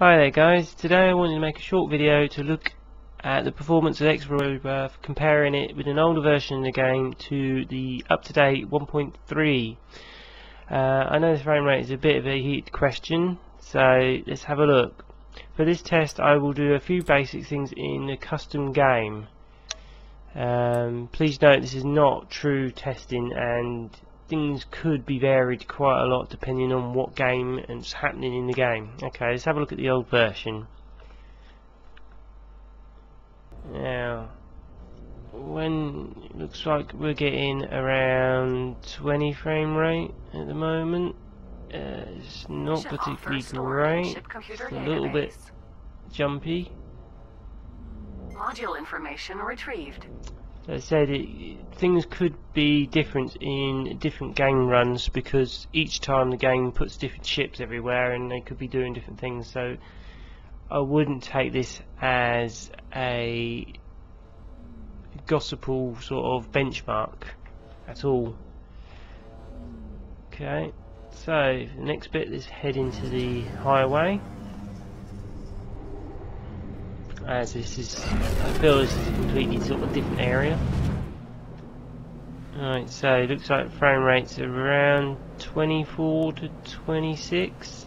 Hi there guys, today I wanted to make a short video to look at the performance of X-Rebirth, comparing it with an older version of the game to the up-to-date 1.3. I know the frame rate is a bit of a heated question, so let's have a look. For this test I will do a few basic things in the custom game. Please note this is not true testing and things could be varied quite a lot depending on what game and what's happening in the game. Okay, let's have a look at the old version. Now, when it looks like we're getting around 20 frame rate at the moment, it's not particularly great. It's a little bit jumpy. Module information retrieved. As I said, things could be different in different game runs because each time the game puts different ships everywhere and they could be doing different things, so I wouldn't take this as a gospel sort of benchmark at all. Okay, so the next bit is head into the highway. As I feel this is a completely sort of different area. Alright, so it looks like frame rates are around 24 to 26.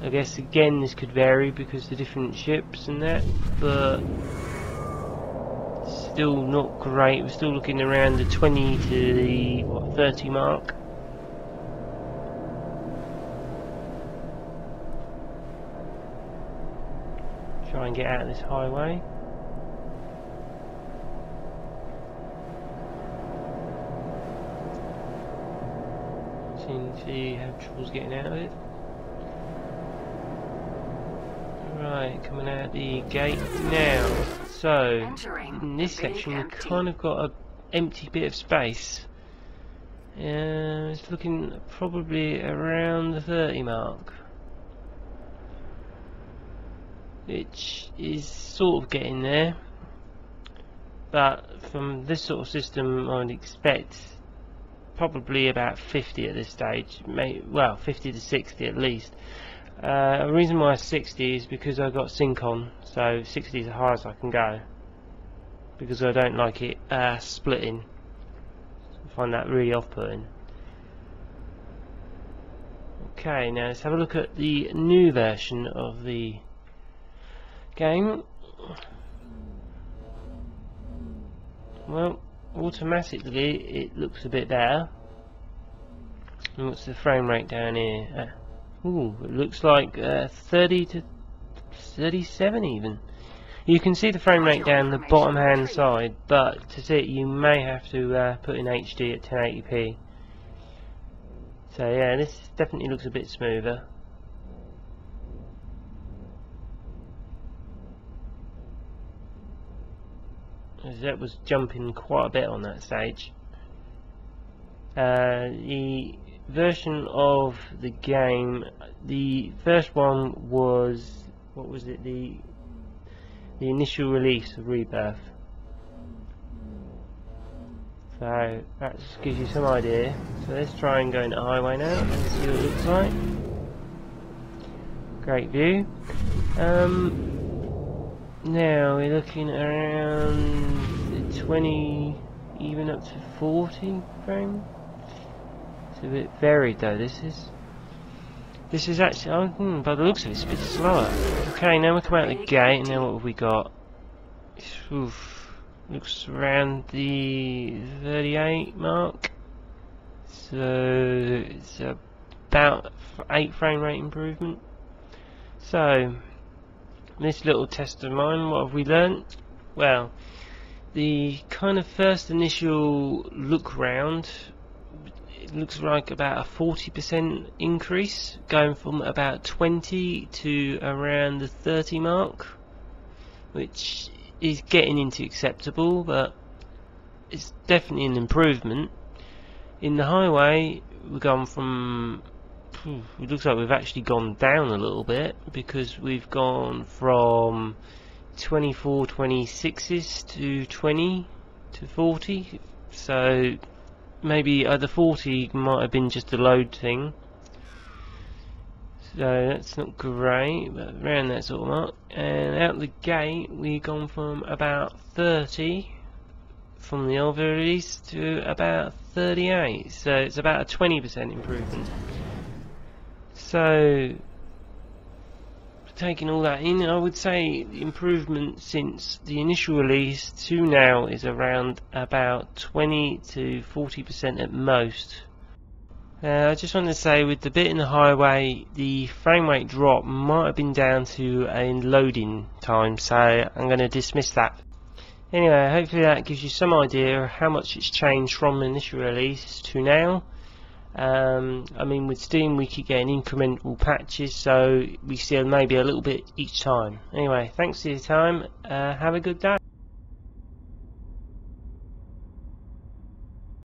I guess again this could vary because the different ships and that, but still not great. We're still looking around the 20 to the 30 mark. Try and get out of this highway. Seem to have troubles getting out of it. Right, coming out the gate now. So in this section we've kind of got an empty bit of space. It's looking probably around the 30 mark. Which is sort of getting there, but from this sort of system I would expect probably about 50 at this stage, well 50 to 60 at least. The reason why 60 is because I've got sync on, so 60 is as high as I can go because I don't like it splitting. I find that really off-putting. Okay, now let's have a look at the new version of the game. Well, automatically it looks a bit better. And what's the frame rate down here? It looks like 30 to 37 even. You can see the frame rate down the bottom hand side, but to see it you may have to put in HD at 1080p. So yeah, this definitely looks a bit smoother. That was jumping quite a bit on that stage. The version of the game, the first one was, what was it, the initial release of Rebirth. So that just gives you some idea. So let's try and go into highway now and see what it looks like. Great view. Now we're looking around 20, even up to 40 frame. It's a bit varied though. This is actually, by the looks of it, it's a bit slower. Okay, now we come out the gate, and now what have we got? Looks around the 38 mark. So it's about 8 frame rate improvement. So this little test of mine, what have we learnt? Well, the kind of first initial look round, it looks like about a 40% increase, going from about 20 to around the 30 mark, which is getting into acceptable, but it's definitely an improvement. In the highway, we've gone from, it looks like we've actually gone down a little bit because we've gone from 24 26s to 20 to 40, so maybe the 40 might have been just a load thing. So that's not great, but around that sort of mark. And out the gate, we've gone from about 30 from the old release to about 38. So it's about a 20% improvement. So taking all that in, I would say the improvement since the initial release to now is around about 20 to 40% at most. I just want to say with the bit in the highway, the frame rate drop might have been down to a loading time, so I'm going to dismiss that. Anyway, hopefully that gives you some idea of how much it's changed from the initial release to now. I mean, with Steam we keep getting incremental patches, so we see maybe a little bit each time. Anyway, thanks for your time, have a good day.